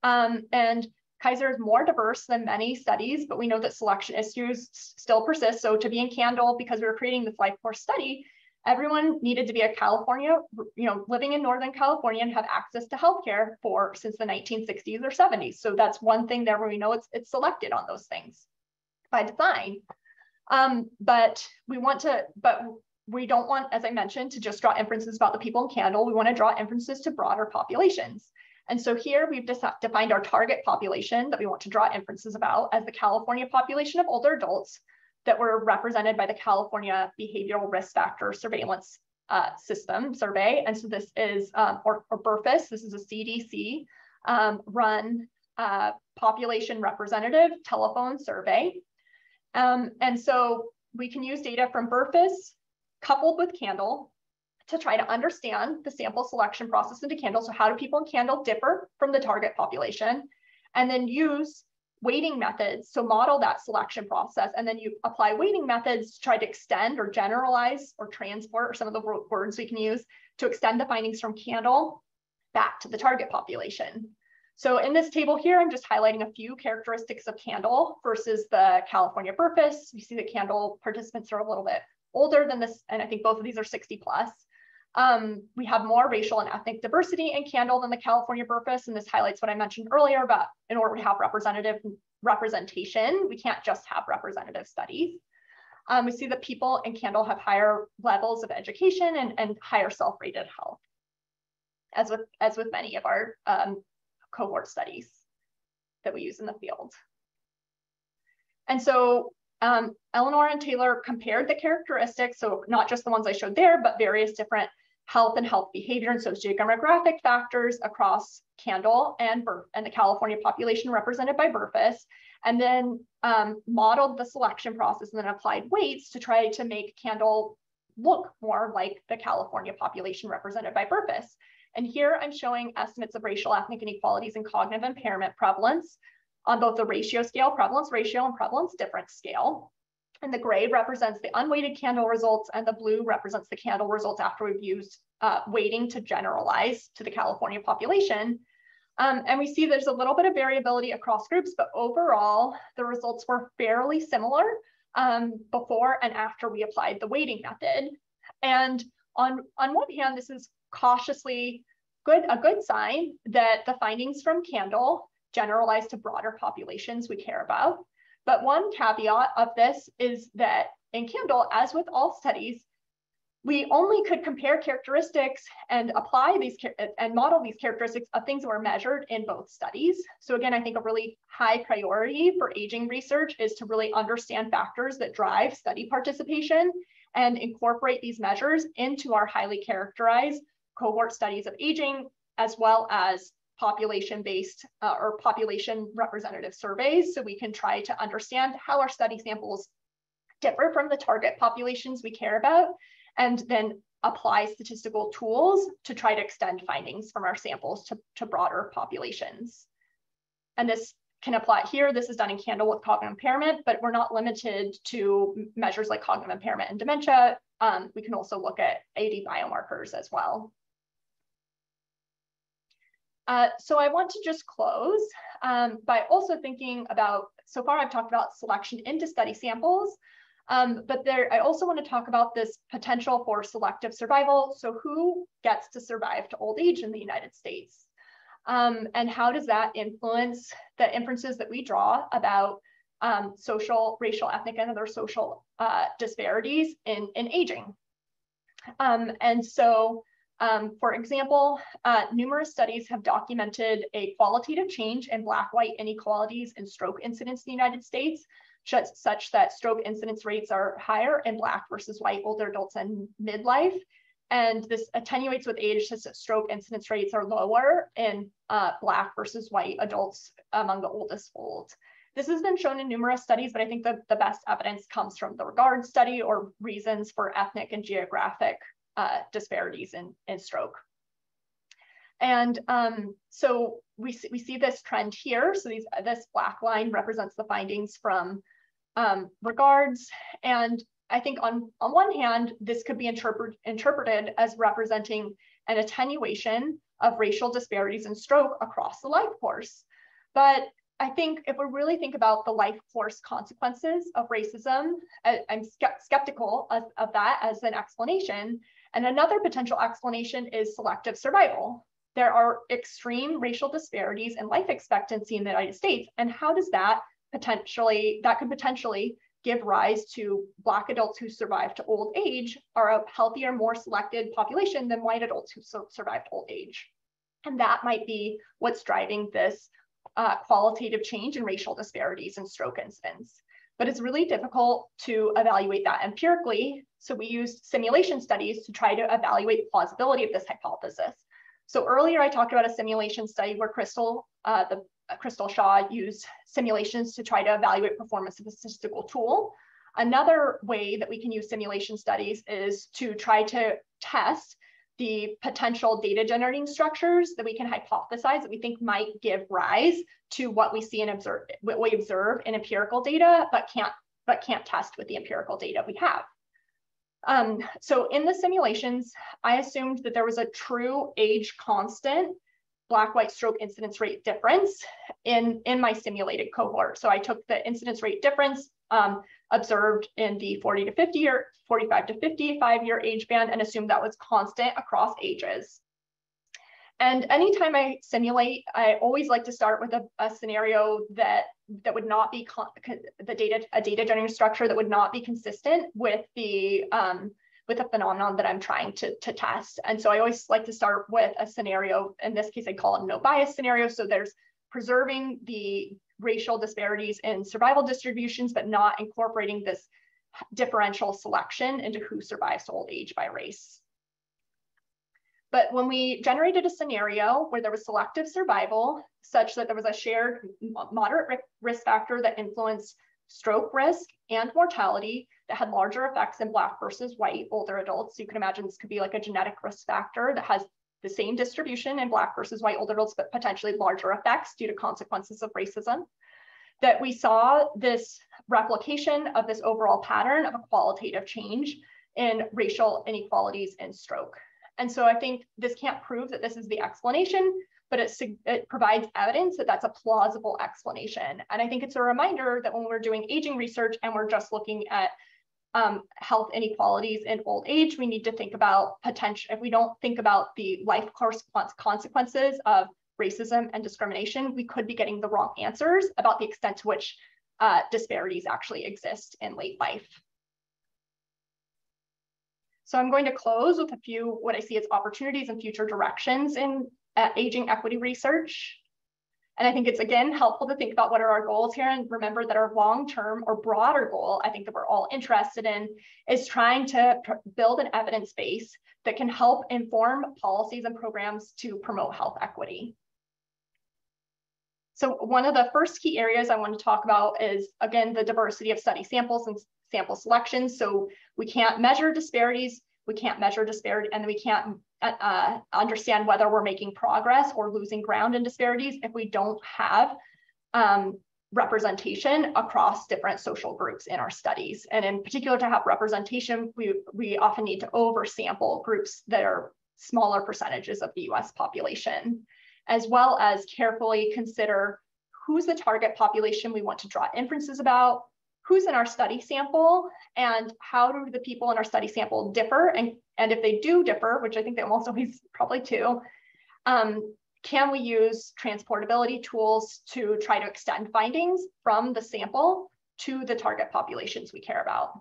And Kaiser is more diverse than many studies, but we know that selection issues still persist. So to be in CANDLE, because we were creating this life course study, everyone needed to be a California, living in Northern California and have access to healthcare since the 1960s or 70s. So that's one thing there where we know it's selected on those things by design. But we don't want, as I mentioned, to just draw inferences about the people in CANDLE. We want to draw inferences to broader populations. And so here we've defined our target population that we want to draw inferences about as the California population of older adults that were represented by the California Behavioral Risk Factor Surveillance System survey. And so this is, or BRFIS, this is a CDC run population representative telephone survey. And so we can use data from BRFIS coupled with CANDLE to try to understand the sample selection process into CANDLE. So how do people in CANDLE differ from the target population? And then use weighting methods, so model that selection process, and then you apply weighting methods to try to extend or generalize or transport, or some of the words we can use to extend the findings from CANDLE back to the target population. So in this table here, I'm just highlighting a few characteristics of CANDLE versus the California BRFIS. We see that CANDLE participants are a little bit older than this, and I think both of these are 60 plus. We have more racial and ethnic diversity in CANDLE than the California BRFIS, and this highlights what I mentioned earlier about in order to have representation, we can't just have representative studies. We see that people in CANDLE have higher levels of education and higher self-rated health, as with many of our cohort studies that we use in the field. And so Eleanor and Taylor compared the characteristics, so not just the ones I showed there, but various different health and health behavior and sociodemographic factors across CANDLE and the California population represented by BRFIS, and then modeled the selection process and then applied weights to try to make CANDLE look more like the California population represented by BRFIS. And here I'm showing estimates of racial, ethnic inequalities and cognitive impairment prevalence on both the ratio scale, prevalence ratio, and prevalence difference scale. And the gray represents the unweighted CANDLE results, and the blue represents the CANDLE results after we've used weighting to generalize to the California population. And we see there's a little bit of variability across groups, but overall, the results were fairly similar before and after we applied the weighting method. And on one hand, this is cautiously good, a good sign that the findings from CANDLE generalized to broader populations we care about. But one caveat of this is that in CANDLE, as with all studies, we only could compare characteristics and apply these and model these characteristics of things that were measured in both studies. So again, I think a really high priority for aging research is to really understand factors that drive study participation and incorporate these measures into our highly characterized cohort studies of aging, as well as population-based or population representative surveys, so we can try to understand how our study samples differ from the target populations we care about, and then apply statistical tools to try to extend findings from our samples to broader populations. And this can apply here. This is done in CANDLE with cognitive impairment, but we're not limited to measures like cognitive impairment and dementia. We can also look at AD biomarkers as well. So I want to just close by also thinking about, so far I've talked about selection into study samples, but I also want to talk about this potential for selective survival. So who gets to survive to old age in the United States? And how does that influence the inferences that we draw about social, racial, ethnic, and other social disparities in aging? And so For example, numerous studies have documented a qualitative change in Black-white inequalities in stroke incidence in the United States, such that stroke incidence rates are higher in Black versus white older adults in midlife. And this attenuates with age, since stroke incidence rates are lower in Black versus white adults among the oldest old. This has been shown in numerous studies, but I think the best evidence comes from the REGARD study, or Reasons for Ethnic and Geographic Disparities in Stroke. And so we see this trend here. So this black line represents the findings from REGARD's. And I think on one hand, this could be interpreted as representing an attenuation of racial disparities in stroke across the life course. But I think if we really think about the life course consequences of racism, I'm skeptical of that as an explanation. And another potential explanation is selective survival. There are extreme racial disparities in life expectancy in the United States. And how does that could potentially give rise to Black adults who survive to old age are a healthier, more selected population than white adults who survive to old age. And that might be what's driving this qualitative change in racial disparities in stroke incidence. But it's really difficult to evaluate that empirically. So we used simulation studies to try to evaluate the plausibility of this hypothesis. So earlier I talked about a simulation study where Crystal Shaw used simulations to try to evaluate performance of a statistical tool. Another way that we can use simulation studies is to try to test the potential data generating structures that we can hypothesize that we think might give rise to what we see and what we observe in empirical data, but can't test with the empirical data we have. So in the simulations, I assumed that there was a true age constant Black-white stroke incidence rate difference in my simulated cohort. So I took the incidence rate difference observed in the 40 to 50 or 45 to 55-year age band and assumed that was constant across ages. And anytime I simulate, I always like to start with a scenario that would not be a data generating structure that would not be consistent with the phenomenon that I'm trying to test. And so I always like to start with a scenario. In this case, I call it a no bias scenario. So there's preserving the racial disparities in survival distributions, but not incorporating this differential selection into who survives to old age by race. But when we generated a scenario where there was selective survival, such that there was a shared moderate risk factor that influenced stroke risk and mortality that had larger effects in Black versus white older adults. You can imagine this could be like a genetic risk factor that has the same distribution in Black versus white older adults, but potentially larger effects due to consequences of racism. That we saw this replication of this overall pattern of a qualitative change in racial inequalities in stroke. And so I think this can't prove that this is the explanation, but it provides evidence that that's a plausible explanation. And I think it's a reminder that when we're doing aging research and we're just looking at health inequalities in old age, we need to think about potential, if we don't think about the life course consequences of racism and discrimination, we could be getting the wrong answers about the extent to which disparities actually exist in late life. So I'm going to close with a few, what I see as opportunities and future directions in aging equity research. And I think it's, again, helpful to think about what are our goals here, and remember that our long-term or broader goal, I think that we're all interested in, is trying to build an evidence base that can help inform policies and programs to promote health equity. So one of the first key areas I want to talk about is, again, the diversity of study samples and sample selection. So we can't measure disparities, and we can't understand whether we're making progress or losing ground in disparities if we don't have representation across different social groups in our studies. And in particular, to have representation, we often need to oversample groups that are smaller percentages of the US population, as well as carefully consider who's the target population we want to draw inferences about, who's in our study sample, and how do the people in our study sample differ, and if they do differ, which I think they almost always probably do, can we use transportability tools to try to extend findings from the sample to the target populations we care about?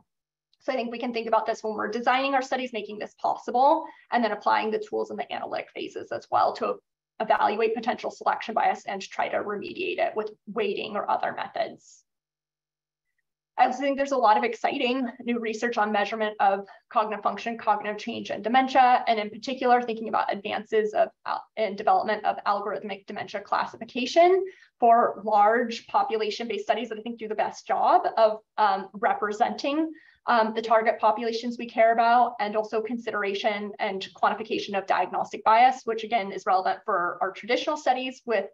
So I think we can think about this when we're designing our studies, making this possible, and then applying the tools in the analytic phases as well to evaluate potential selection bias and try to remediate it with weighting or other methods. I also think there's a lot of exciting new research on measurement of cognitive function, cognitive change, and dementia, and in particular, thinking about advances in development of algorithmic dementia classification for large population-based studies that I think do the best job of representing the target populations we care about, and also consideration and quantification of diagnostic bias, which again is relevant for our traditional studies with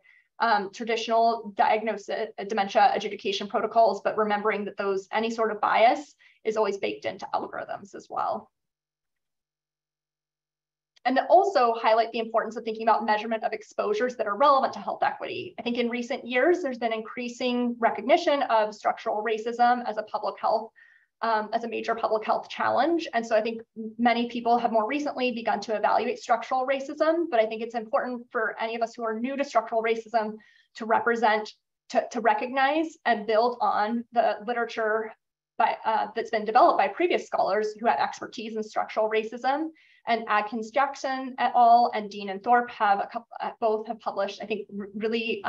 traditional diagnosis, dementia adjudication protocols, but remembering that those, any sort of bias is always baked into algorithms as well. And to also highlight the importance of thinking about measurement of exposures that are relevant to health equity. I think in recent years, there's been increasing recognition of structural racism as a public health, as a major public health challenge. And so I think many people have more recently begun to evaluate structural racism, but I think it's important for any of us who are new to structural racism to recognize and build on the literature that's been developed by previous scholars who have expertise in structural racism. And Adkins Jackson et al. And Dean and Thorpe have both have published, I think, really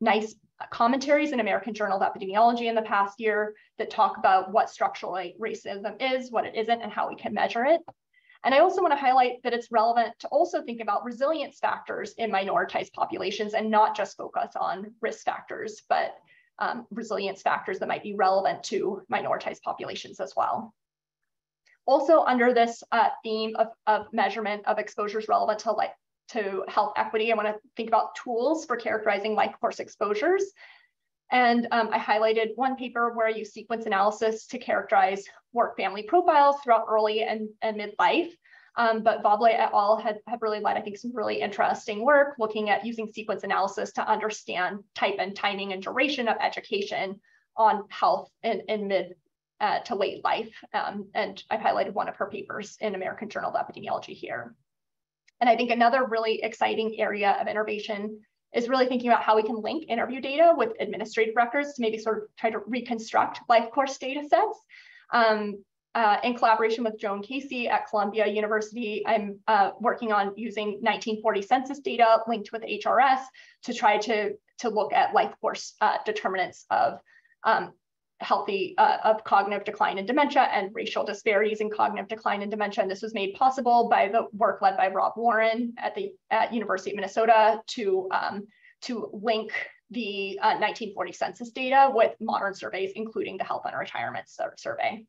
nice commentaries in American Journal of Epidemiology in the past year that talk about what structural racism is, what it isn't, and how we can measure it. And I also want to highlight that it's relevant to also think about resilience factors in minoritized populations and not just focus on risk factors, but resilience factors that might be relevant to minoritized populations as well. Also under this theme of measurement of exposures relevant to life, to health equity, I want to think about tools for characterizing life course exposures. And I highlighted one paper where I used sequence analysis to characterize work family profiles throughout early and midlife. But Vable et al. have really led, I think, some really interesting work looking at using sequence analysis to understand type and timing and duration of education on health in mid to late life. And I've highlighted one of her papers in American Journal of Epidemiology here. And I think another really exciting area of innovation is really thinking about how we can link interview data with administrative records to maybe sort of try to reconstruct life course data sets. In collaboration with Joan Casey at Columbia University, I'm working on using 1940 census data linked with HRS to try to look at life course determinants of cognitive decline in dementia and racial disparities in cognitive decline in dementia. And this was made possible by the work led by Rob Warren at the University of Minnesota to link the 1940 census data with modern surveys, including the Health and Retirement Survey.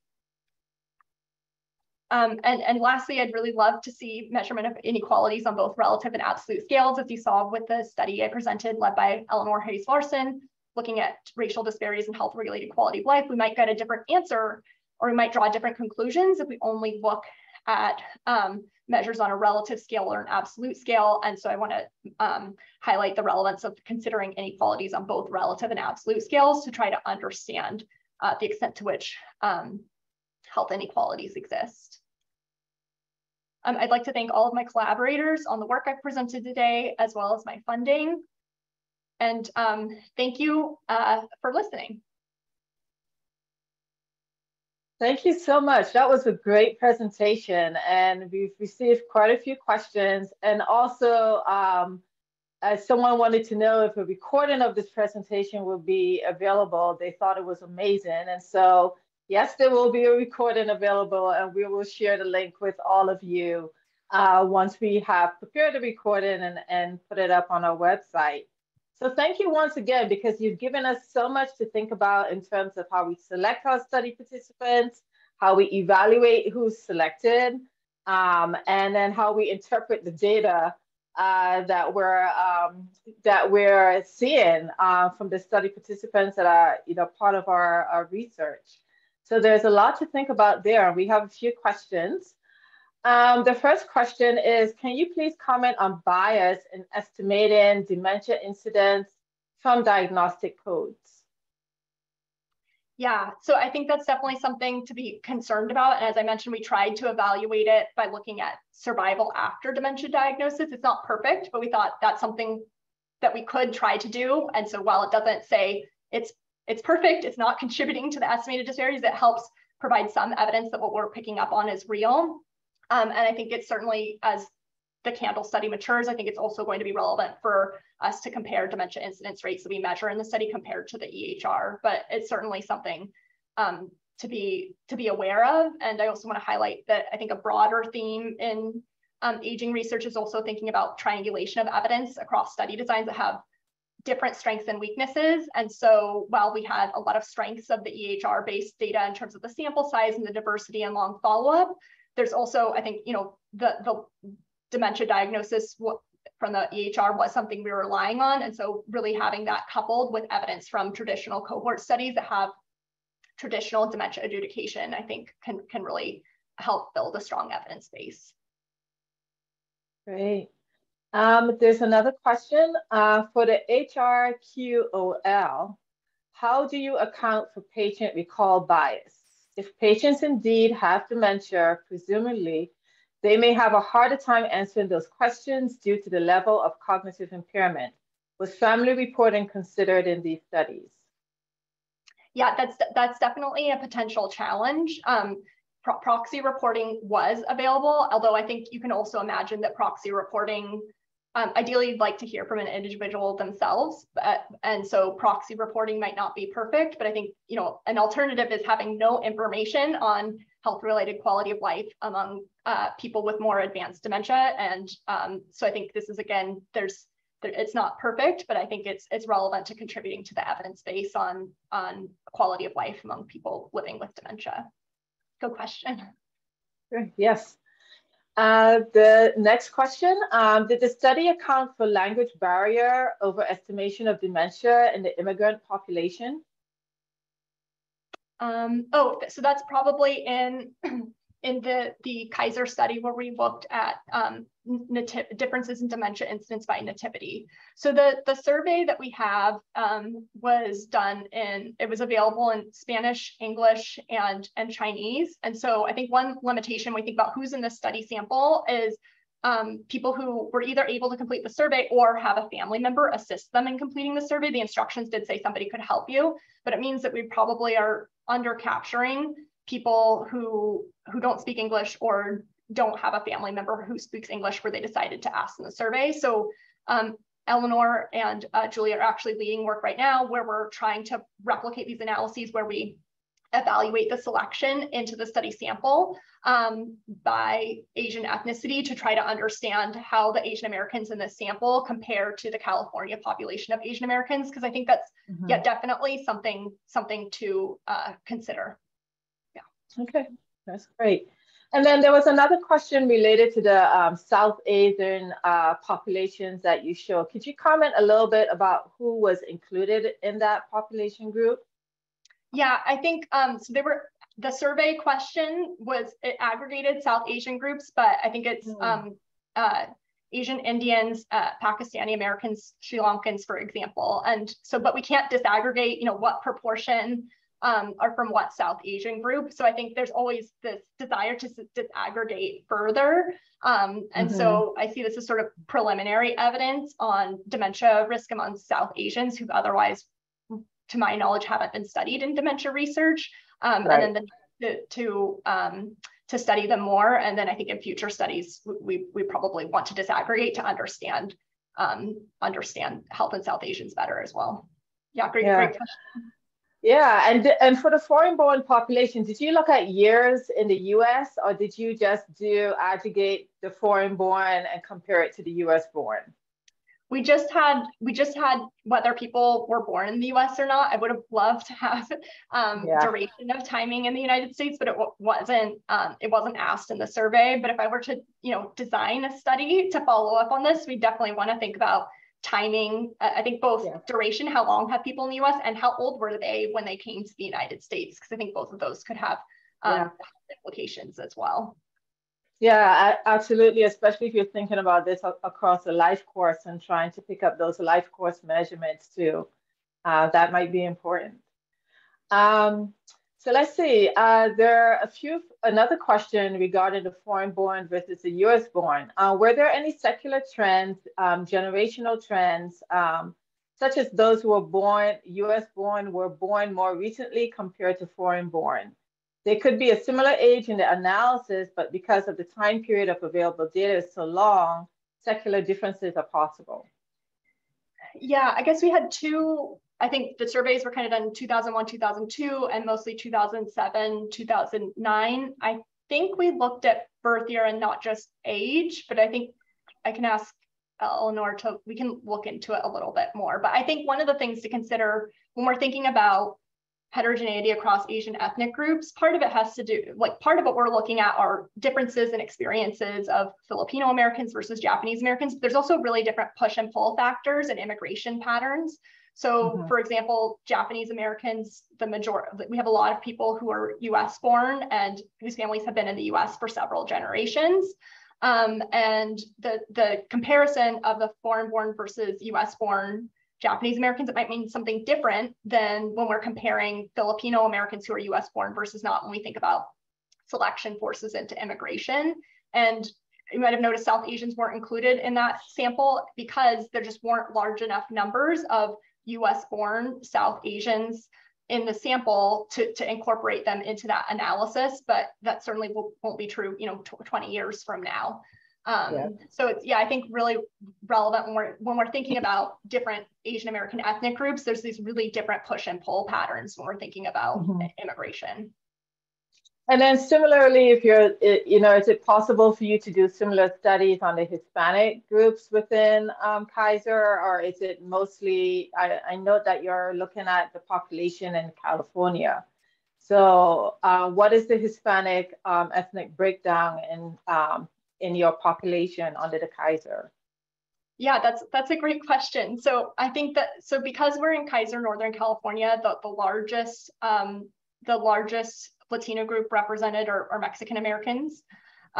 And lastly, I'd really love to see measurement of inequalities on both relative and absolute scales, as you saw with the study I presented led by Eleanor Hayes-Larson, looking at racial disparities in health-related quality of life. We might get a different answer, or we might draw different conclusions if we only look at measures on a relative scale or an absolute scale. And so I want to highlight the relevance of considering inequalities on both relative and absolute scales to try to understand the extent to which health inequalities exist. I'd like to thank all of my collaborators on the work I've presented today, as well as my funding. And thank you for listening. Thank you so much. That was a great presentation, and we've received quite a few questions. And also, someone wanted to know if a recording of this presentation will be available. They thought it was amazing. And so, yes, there will be a recording available, and we will share the link with all of you once we have prepared the recording and put it up on our website. So thank you once again, because you've given us so much to think about in terms of how we select our study participants, how we evaluate who's selected, and then how we interpret the data that we're seeing from the study participants that are part of our research. So there's a lot to think about there. We have a few questions. The first question is, can you please comment on bias in estimating dementia incidence from diagnostic codes? Yeah, so I think that's definitely something to be concerned about. And as I mentioned, we tried to evaluate it by looking at survival after dementia diagnosis. It's not perfect, but we thought that's something that we could try to do. And so while it doesn't say it's perfect, it's not contributing to the estimated disparities, it helps provide some evidence that what we're picking up on is real. And I think it's certainly, as the CANDLE study matures, I think it's also going to be relevant for us to compare dementia incidence rates that we measure in the study compared to the EHR, but it's certainly something to be aware of. And I also want to highlight that I think a broader theme in aging research is also thinking about triangulation of evidence across study designs that have different strengths and weaknesses. And so while we had a lot of strengths of the EHR-based data in terms of the sample size and the diversity and long follow-up, there's also, I think, you know, the dementia diagnosis from the EHR was something we were relying on. And so really having that coupled with evidence from traditional cohort studies that have traditional dementia adjudication, I think can really help build a strong evidence base. Great. There's another question for the HRQOL. How do you account for patient recall bias? If patients indeed have dementia, presumably, they may have a harder time answering those questions due to the level of cognitive impairment. Was family reporting considered in these studies? Yeah, that's definitely a potential challenge. Proxy reporting was available, although I think you can also imagine that proxy reporting, ideally you'd like to hear from an individual themselves, and so proxy reporting might not be perfect, but I think, you know, an alternative is having no information on health-related quality of life among people with more advanced dementia, and so I think this is, again, it's not perfect, but I think it's relevant to contributing to the evidence base on quality of life among people living with dementia. Good question. Yes. The next question, did the study account for language barrier, overestimation of dementia in the immigrant population? So that's probably in the Kaiser study where we looked at differences in dementia incidence by nativity. So the survey that we have was done in, it was available in Spanish, English, and Chinese. And so I think one limitation when we think about who's in this study sample is people who were either able to complete the survey or have a family member assist them in completing the survey. The instructions did say somebody could help you, but it means that we probably are under capturing people who don't speak English or don't have a family member who speaks English where they decided to ask in the survey. So Eleanor and Julia are actually leading work right now where we're trying to replicate these analyses where we evaluate the selection into the study sample by Asian ethnicity to try to understand how the Asian Americans in this sample compare to the California population of Asian Americans, because I think that's yeah, definitely something to consider. Okay, that's great. And then there was another question related to the South Asian populations that you show. Could you comment a little bit about who was included in that population group? Yeah, I think so the survey question was, it aggregated South Asian groups, but I think it's Asian Indians, Pakistani Americans, Sri Lankans, for example. And so, but we can't disaggregate, you know, what proportion are from what South Asian group. So I think there's always this desire to disaggregate further. And so I see this as sort of preliminary evidence on dementia risk among South Asians who otherwise, to my knowledge, haven't been studied in dementia research. Right. And then to study them more. And then I think in future studies, we probably want to disaggregate to understand health in South Asians better as well. Yeah, great question. Yeah, and for the foreign-born population, did you look at years in the U.S. or did you just aggregate the foreign-born and compare it to the U.S.-born? We just had whether people were born in the U.S. or not. I would have loved to have duration of timing in the United States, but it wasn't asked in the survey. But if I were to design a study to follow up on this, we definitely want to think about timing, I think both duration, how long have people in the US, and how old were they when they came to the United States? Because I think both of those could have implications as well. Yeah, absolutely, especially if you're thinking about this across a life course and trying to pick up those life course measurements too. That might be important. So let's see, there are another question regarding the foreign-born versus the U.S.-born. Were there any secular trends, generational trends, such as those who were born, U.S.-born, were born more recently compared to foreign-born? They could be a similar age in the analysis, but because of the time period of available data is so long, secular differences are possible. Yeah, I guess we had two, I think the surveys were kind of done in 2001, 2002, and mostly 2007, 2009. I think we looked at birth year and not just age, but I think I can ask Eleanor to, we can look into it a little bit more. But I think one of the things to consider when we're thinking about heterogeneity across Asian ethnic groups, part of it has to do, like part of what we're looking at are differences and experiences of Filipino Americans versus Japanese Americans. There's also really different push and pull factors and immigration patterns. So for example, Japanese Americans, the majority, we have a lot of people who are US born and whose families have been in the US for several generations. And the comparison of the foreign born versus US born Japanese Americans, it might mean something different than when we're comparing Filipino Americans who are US born versus not when we think about selection forces into immigration. And you might have noticed South Asians weren't included in that sample because there just weren't large enough numbers of US born South Asians in the sample to incorporate them into that analysis, but that certainly won't be true, you know, 20 years from now. So it's, I think really relevant when we're thinking about different Asian American ethnic groups, there's these really different push and pull patterns when we're thinking about immigration. And then similarly, if you're, you know, is it possible for you to do similar studies on the Hispanic groups within Kaiser, or is it mostly, I know that you're looking at the population in California. So what is the Hispanic ethnic breakdown in your population under the Kaiser? Yeah, that's a great question. So I think that, so because we're in Kaiser, Northern California, the largest Latino group represented are Mexican Americans. But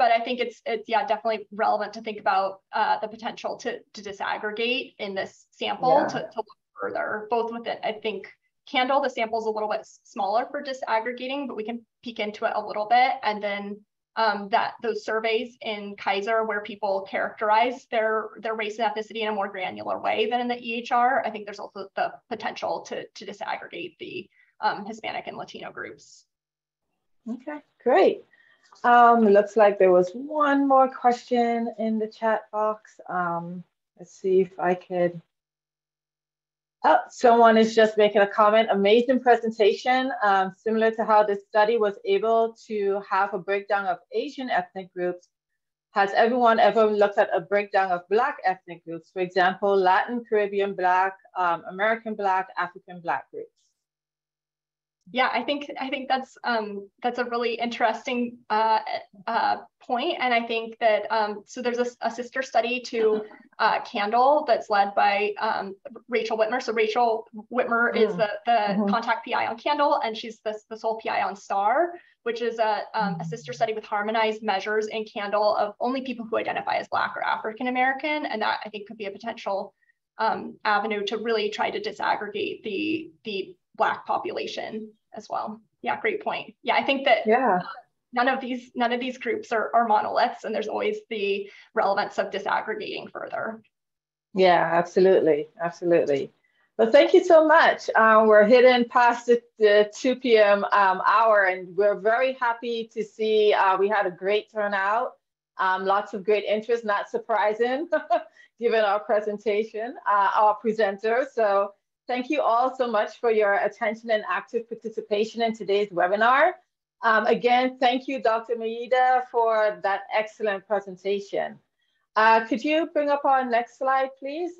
I think it's definitely relevant to think about the potential to disaggregate in this sample to look further, both with it, I think, Candle, the sample's a little bit smaller for disaggregating, but we can peek into it a little bit. And then those surveys in Kaiser where people characterize their race and ethnicity in a more granular way than in the EHR, I think there's also the potential to disaggregate the Hispanic and Latino groups. Okay, great. Looks like there was one more question in the chat box. Let's see if I could. Oh, someone is just making a comment. Amazing presentation. Similar to how this study was able to have a breakdown of Asian ethnic groups. Has everyone ever looked at a breakdown of Black ethnic groups? For example, Latin, Caribbean Black, American Black, African Black groups. Yeah, I think that's a really interesting point. And I think that, so there's a sister study to Candle that's led by Rachel Whitmer. So Rachel Whitmer is the contact PI on Candle, and she's the sole PI on STAR, which is a sister study with harmonized measures in Candle of only people who identify as Black or African American. And that I think could be a potential avenue to really try to disaggregate the Black population as well. Yeah, great point. Yeah, I think that none of these groups are monoliths, and there's always the relevance of disaggregating further. Yeah, absolutely, absolutely. Well, thank you so much. We're hitting past the 2 p.m. Hour, and we're very happy to see we had a great turnout. Lots of great interest, not surprising, given our presentation, our presenter. So thank you all so much for your attention and active participation in today's webinar. Again, thank you, Dr. Mayeda, for that excellent presentation. Could you bring up our next slide, please?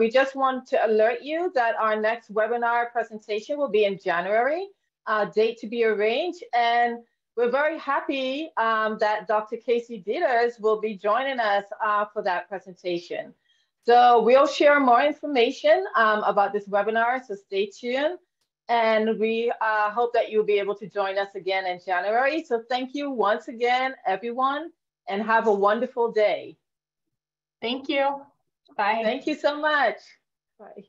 We just want to alert you that our next webinar presentation will be in January, date to be arranged. And we're very happy that Dr. Casey Dieters will be joining us for that presentation. So we'll share more information about this webinar, so stay tuned. And we hope that you'll be able to join us again in January. So thank you once again, everyone, and have a wonderful day. Thank you. Bye. Thank you so much. Bye.